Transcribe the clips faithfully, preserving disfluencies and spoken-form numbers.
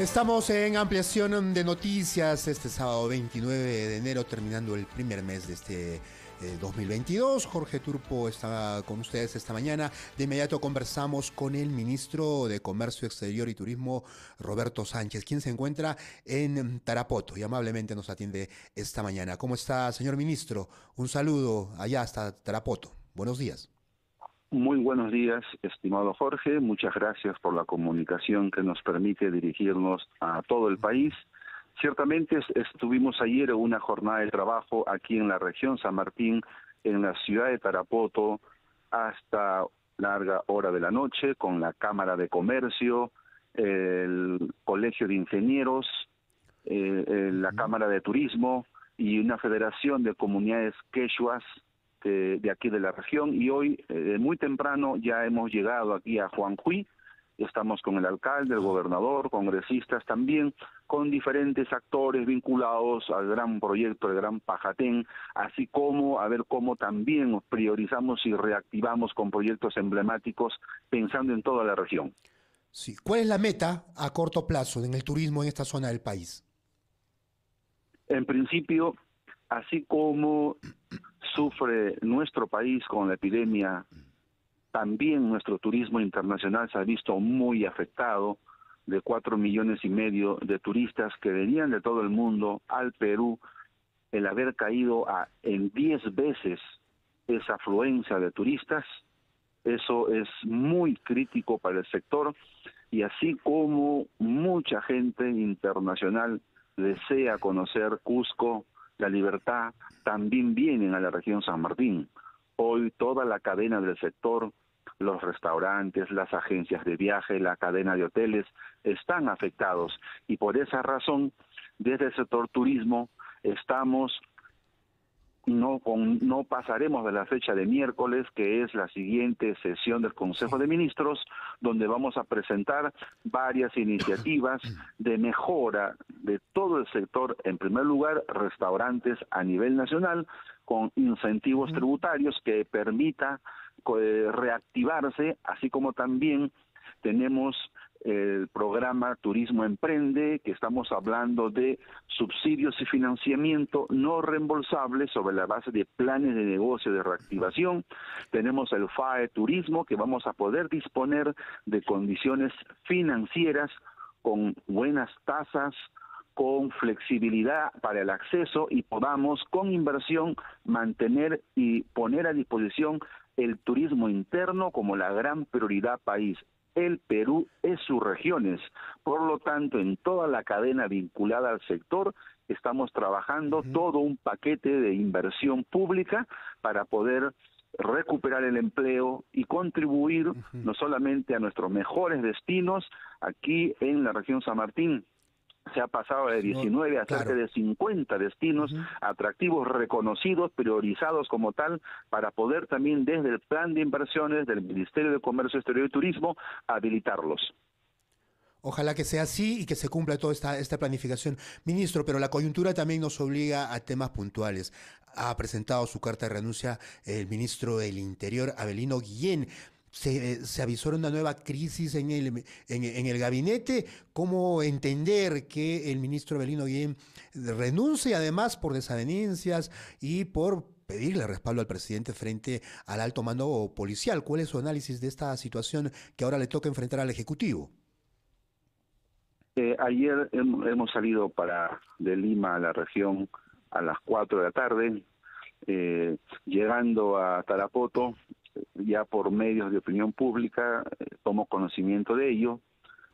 Estamos en ampliación de noticias este sábado veintinueve de enero, terminando el primer mes de este dos mil veintidós. Jorge Turpo está con ustedes esta mañana. De inmediato conversamos con el ministro de Comercio Exterior y Turismo, Roberto Sánchez, quien se encuentra en Tarapoto y amablemente nos atiende esta mañana. ¿Cómo está, señor ministro? Un saludo allá hasta Tarapoto. Buenos días. Muy buenos días, estimado Jorge. Muchas gracias por la comunicación que nos permite dirigirnos a todo el país. Ciertamente estuvimos ayer en una jornada de trabajo aquí en la región San Martín, en la ciudad de Tarapoto, hasta larga hora de la noche, con la Cámara de Comercio, el Colegio de Ingenieros, eh, la Cámara de Turismo y una federación de comunidades quechuas de, de aquí de la región. Y hoy, eh, muy temprano, ya hemos llegado aquí a Juanjui. Estamos con el alcalde, el gobernador, congresistas también, con diferentes actores vinculados al gran proyecto, el gran Pajatén, así como a ver cómo también priorizamos y reactivamos con proyectos emblemáticos pensando en toda la región. Sí. ¿Cuál es la meta a corto plazo en el turismo en esta zona del país? En principio, así como sufre nuestro país con la epidemia, también nuestro turismo internacional se ha visto muy afectado. De cuatro millones y medio de turistas que venían de todo el mundo al Perú, el haber caído a, en diez veces esa afluencia de turistas, eso es muy crítico para el sector, y así como mucha gente internacional desea conocer Cusco, La Libertad, también vienen a la región San Martín. Hoy toda la cadena del sector, los restaurantes, las agencias de viaje, la cadena de hoteles, están afectados. Y por esa razón, desde el sector turismo, estamos, no, con, no pasaremos de la fecha de miércoles, que es la siguiente sesión del Consejo de Ministros, donde vamos a presentar varias iniciativas de mejora de todo el sector. En primer lugar, restaurantes a nivel nacional, con incentivos tributarios que permita reactivarse, así como también tenemos el programa Turismo Emprende, que estamos hablando de subsidios y financiamiento no reembolsables sobre la base de planes de negocio de reactivación. Tenemos el F A E Turismo, que vamos a poder disponer de condiciones financieras con buenas tasas, con flexibilidad para el acceso, y podamos con inversión mantener y poner a disposición el turismo interno como la gran prioridad país. El Perú es sus regiones, por lo tanto en toda la cadena vinculada al sector estamos trabajando uh-huh. todo un paquete de inversión pública para poder recuperar el empleo y contribuir uh-huh. no solamente a nuestros mejores destinos aquí en la región San Martín. Se ha pasado de diecinueve a cerca de cincuenta destinos atractivos, reconocidos, priorizados como tal, para poder también desde el plan de inversiones del Ministerio de Comercio Exterior y Turismo habilitarlos. Ojalá que sea así y que se cumpla toda esta, esta planificación. Ministro, pero la coyuntura también nos obliga a temas puntuales. Ha presentado su carta de renuncia el ministro del Interior, Avelino Guillén. Se, se avisora una nueva crisis en el, en, en el gabinete. ¿Cómo entender que el ministro Avelino Guillén renuncie, además por desavenencias y por pedirle respaldo al presidente frente al alto mando policial? ¿Cuál es su análisis de esta situación que ahora le toca enfrentar al Ejecutivo? Eh, ayer hemos salido para de Lima a la región a las cuatro de la tarde, eh, llegando a Tarapoto. Ya por medios de opinión pública eh, tomo conocimiento de ello,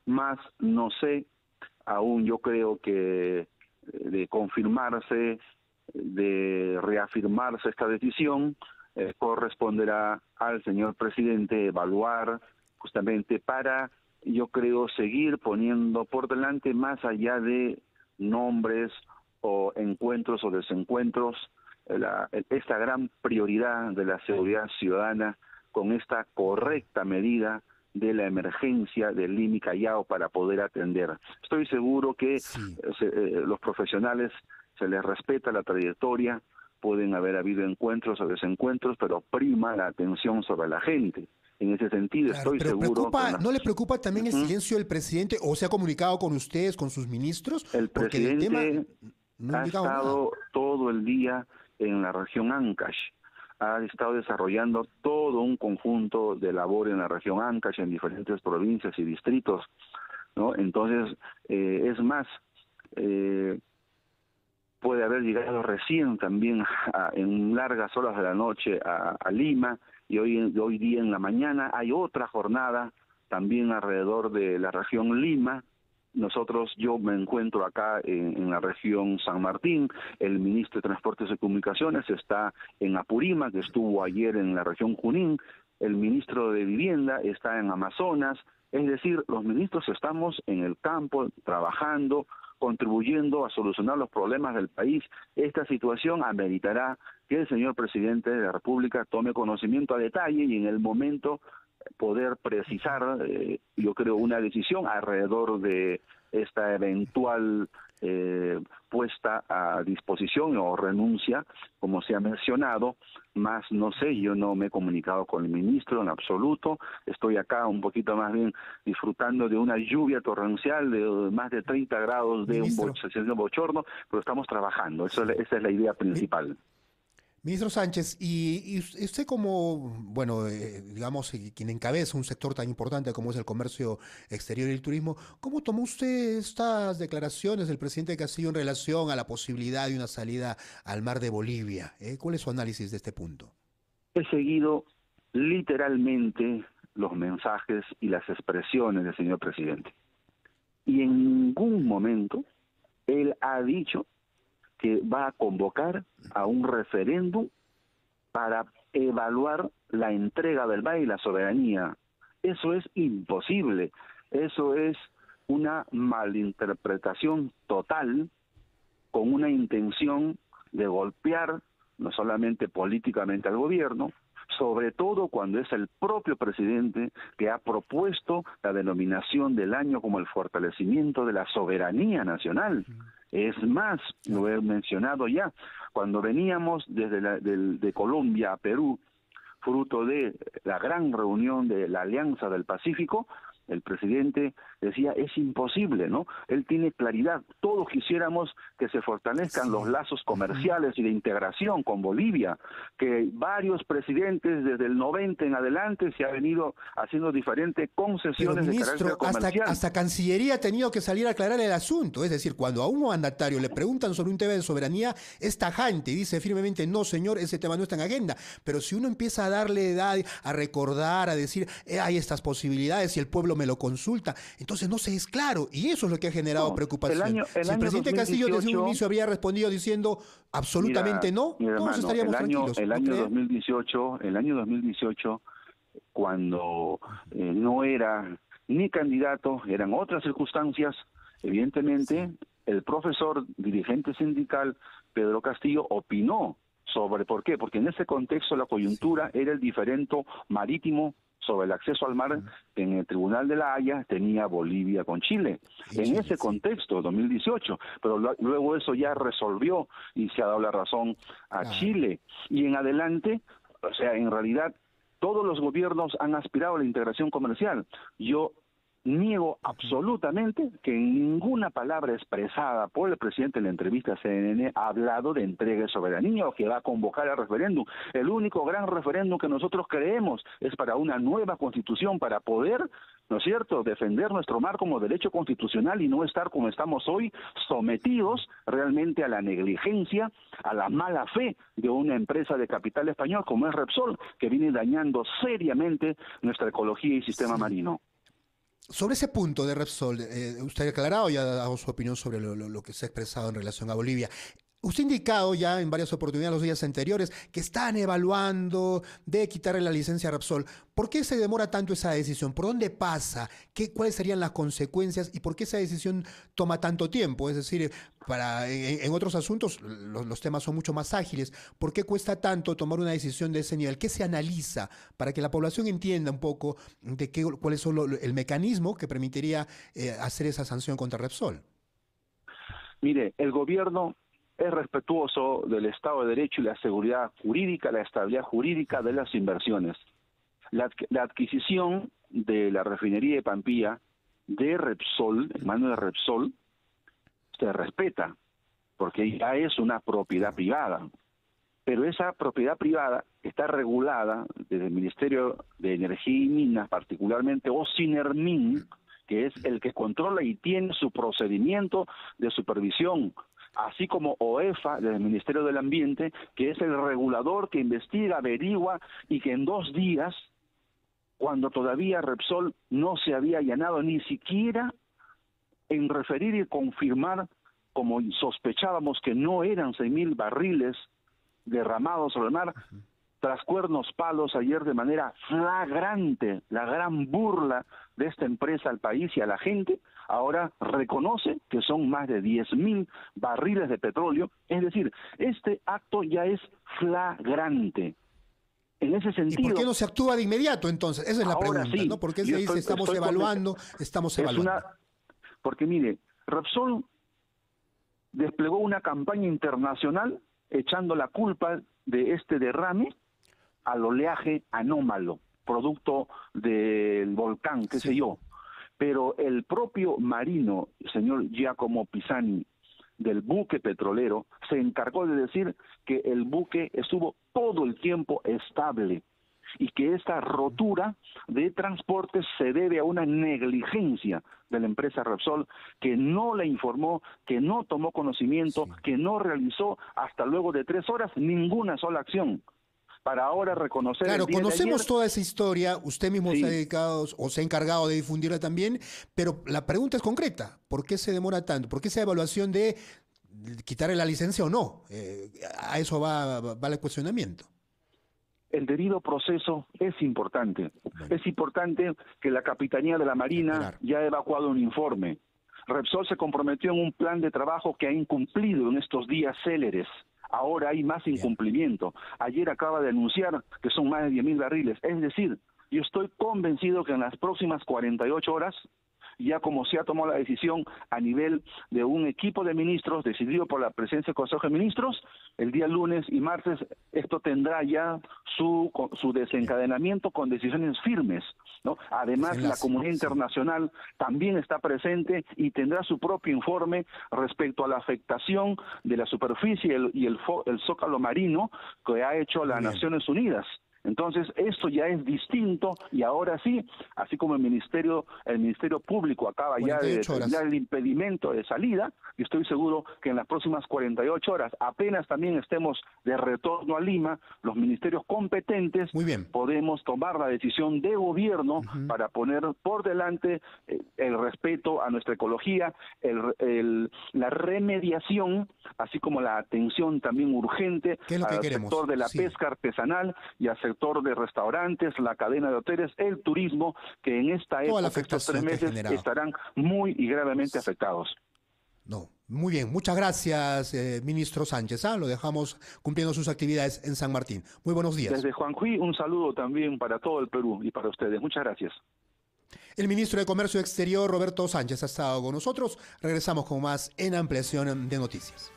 más no sé, aún yo creo que eh, de confirmarse, de reafirmarse esta decisión, eh, corresponderá al señor presidente evaluar justamente para, yo creo, seguir poniendo por delante, más allá de nombres o encuentros o desencuentros, La, esta gran prioridad de la seguridad ciudadana con esta correcta medida de la emergencia del Lima y Callao para poder atender. Estoy seguro que sí. se, eh, los profesionales se les respeta la trayectoria, pueden haber habido encuentros o desencuentros, pero prima la atención sobre la gente. En ese sentido, claro, estoy pero seguro... Preocupa, la... ¿No les preocupa también uh-huh. el silencio del presidente? ¿O se ha comunicado con ustedes, con sus ministros? El presidente el no ha, ha estado nada. todo el día en la región Ancash. Ha estado desarrollando todo un conjunto de labor en la región Ancash, en diferentes provincias y distritos, ¿no? Entonces, eh, es más... Eh, puede haber llegado recién también a, en largas horas de la noche a, a Lima, y hoy, hoy día en la mañana hay otra jornada también alrededor de la región Lima. Nosotros, yo me encuentro acá en, en la región San Martín, el ministro de Transportes y Comunicaciones está en Apurímac, que estuvo ayer en la región Junín, el ministro de Vivienda está en Amazonas, es decir, los ministros estamos en el campo trabajando, contribuyendo a solucionar los problemas del país. Esta situación ameritará que el señor presidente de la República tome conocimiento a detalle y en el momento poder precisar, eh, yo creo, una decisión alrededor de esta eventual eh, puesta a disposición o renuncia, como se ha mencionado. Más no sé, yo no me he comunicado con el ministro en absoluto, estoy acá un poquito más bien disfrutando de una lluvia torrencial de más de treinta grados de un, bo de un bochorno, pero estamos trabajando, eso, esa es la idea principal. ¿Sí? Ministro Sánchez, y, y usted como, bueno, eh, digamos, quien encabeza un sector tan importante como es el comercio exterior y el turismo, ¿cómo tomó usted estas declaraciones del presidente Castillo en relación a la posibilidad de una salida al mar de Bolivia? ¿Eh? ¿Cuál es su análisis de este punto? He seguido literalmente los mensajes y las expresiones del señor presidente. Y en ningún momento él ha dicho que va a convocar a un referéndum para evaluar la entrega del país y la soberanía. Eso es imposible, eso es una malinterpretación total con una intención de golpear no solamente políticamente al gobierno, sobre todo cuando es el propio presidente que ha propuesto la denominación del año como el fortalecimiento de la soberanía nacional. Es más, lo he mencionado ya, cuando veníamos desde la, del, de Colombia a Perú, fruto de la gran reunión de la Alianza del Pacífico, el presidente decía, es imposible, ¿no? Él tiene claridad, todos quisiéramos que se fortalezcan sí. los lazos comerciales y de integración con Bolivia, que varios presidentes desde el noventa en adelante se ha venido haciendo diferentes concesiones. Pero, ministro, de carácter comercial. Hasta, hasta Cancillería ha tenido que salir a aclarar el asunto, es decir, cuando a un mandatario le preguntan sobre un tema de soberanía, es tajante y dice firmemente, no señor, ese tema no está en agenda, pero si uno empieza a darle edad, a recordar, a decir, eh, hay estas posibilidades y el pueblo me lo consulta, entonces no se es claro, y eso es lo que ha generado no, preocupación. El año, el si el presidente dos mil dieciocho, Castillo desde un inicio habría respondido diciendo absolutamente mira, no, mira, todos hermano, estaríamos el año, tranquilos. El año, ¿no dos mil dieciocho, el año dos mil dieciocho, cuando eh, no era ni candidato, eran otras circunstancias, evidentemente sí. el profesor dirigente sindical Pedro Castillo opinó sobre por qué, porque en ese contexto la coyuntura sí. era el diferendo marítimo sobre el acceso al mar en el Tribunal de La Haya tenía Bolivia con Chile, en ese contexto, dos mil dieciocho, pero lo, luego eso ya resolvió y se ha dado la razón a ah. Chile, y en adelante, o sea, en realidad, todos los gobiernos han aspirado a la integración comercial. Yo niego absolutamente que ninguna palabra expresada por el presidente en la entrevista a C N N ha hablado de entrega de soberanía o que va a convocar al referéndum. El único gran referéndum que nosotros creemos es para una nueva constitución, para poder, ¿no es cierto?, defender nuestro mar como derecho constitucional y no estar como estamos hoy, sometidos realmente a la negligencia, a la mala fe de una empresa de capital español como es Repsol, que viene dañando seriamente nuestra ecología y sistema sí. marino. Sobre ese punto de Repsol, eh, usted ha aclarado y ha dado su opinión sobre lo, lo, lo que se ha expresado en relación a Bolivia. Usted ha indicado ya en varias oportunidades los días anteriores que están evaluando de quitarle la licencia a Repsol. ¿Por qué se demora tanto esa decisión? ¿Por dónde pasa? ¿Qué, ¿Cuáles serían las consecuencias? ¿Y por qué esa decisión toma tanto tiempo? Es decir, para en, en otros asuntos los, los temas son mucho más ágiles. ¿Por qué cuesta tanto tomar una decisión de ese nivel? ¿Qué se analiza para que la población entienda un poco de qué, cuál es el mecanismo que permitiría eh, hacer esa sanción contra Repsol? Mire, el gobierno es respetuoso del Estado de Derecho y la seguridad jurídica, la estabilidad jurídica de las inversiones. La, la adquisición de la refinería de Pampilla de Repsol, en manos de Repsol, se respeta, porque ya es una propiedad privada. Pero esa propiedad privada está regulada desde el Ministerio de Energía y Minas, particularmente Osinergmin, que es el que controla y tiene su procedimiento de supervisión, así como O E F A, del Ministerio del Ambiente, que es el regulador que investiga, averigua, y que en dos días, cuando todavía Repsol no se había allanado ni siquiera en referir y confirmar, como sospechábamos, que no eran seis mil barriles derramados sobre el mar, tras cuernos palos ayer de manera flagrante la gran burla de esta empresa al país y a la gente, ahora reconoce que son más de diez mil barriles de petróleo. Es decir, este acto ya es flagrante. En ese sentido, ¿y por qué no se actúa de inmediato entonces? Esa es la ahora pregunta, sí, ¿no? ¿Por qué se dice estoy, estamos estoy evaluando, estamos es evaluando? Una, porque mire, Repsol desplegó una campaña internacional echando la culpa de este derrame al oleaje anómalo, producto del volcán, qué sí. sé yo. Pero el propio marino, el señor Giacomo Pisani, del buque petrolero, se encargó de decir que el buque estuvo todo el tiempo estable y que esta rotura de transportes se debe a una negligencia de la empresa Repsol, que no la informó, que no tomó conocimiento, sí. que no realizó hasta luego de tres horas ninguna sola acción. Para ahora reconocer... Claro, conocemos toda esa historia, usted mismo sí. se ha dedicado o se ha encargado de difundirla también, pero la pregunta es concreta, ¿por qué se demora tanto? ¿Por qué esa evaluación de quitarle la licencia o no? Eh, a eso va, va el cuestionamiento. El debido proceso es importante. Bueno. Es importante que la Capitanía de la Marina Esperar. ya ha evacuado un informe. Repsol se comprometió en un plan de trabajo que ha incumplido en estos días céleres. Ahora hay más incumplimiento. Ayer acaba de anunciar que son más de diez mil barriles. Es decir, yo estoy convencido que en las próximas cuarenta y ocho horas, ya como se ha tomado la decisión a nivel de un equipo de ministros, decidido por la presencia del Consejo de Ministros, el día lunes y martes esto tendrá ya su, su desencadenamiento con decisiones firmes, ¿no? Además, la comunidad internacional también está presente y tendrá su propio informe respecto a la afectación de la superficie y el, y el, el zócalo marino que ha hecho las Naciones Unidas. Entonces, esto ya es distinto y ahora sí, así como el Ministerio el Ministerio Público acaba ya de determinar el impedimento de salida, y estoy seguro que en las próximas cuarenta y ocho horas, apenas también estemos de retorno a Lima, los ministerios competentes Muy bien. podemos tomar la decisión de gobierno uh-huh. para poner por delante el respeto a nuestra ecología, el, el, la remediación, así como la atención también urgente al sector de la sí. pesca artesanal y al sector de restaurantes, la cadena de hoteles, el turismo, que en esta época, estos tres meses, estarán muy y gravemente afectados. No, muy bien, muchas gracias, eh, ministro Sánchez. ¿Ah? Lo dejamos cumpliendo sus actividades en San Martín. Muy buenos días. Desde Juanjui, un saludo también para todo el Perú y para ustedes. Muchas gracias. El ministro de Comercio Exterior, Roberto Sánchez, ha estado con nosotros. Regresamos con más en Ampliación de Noticias.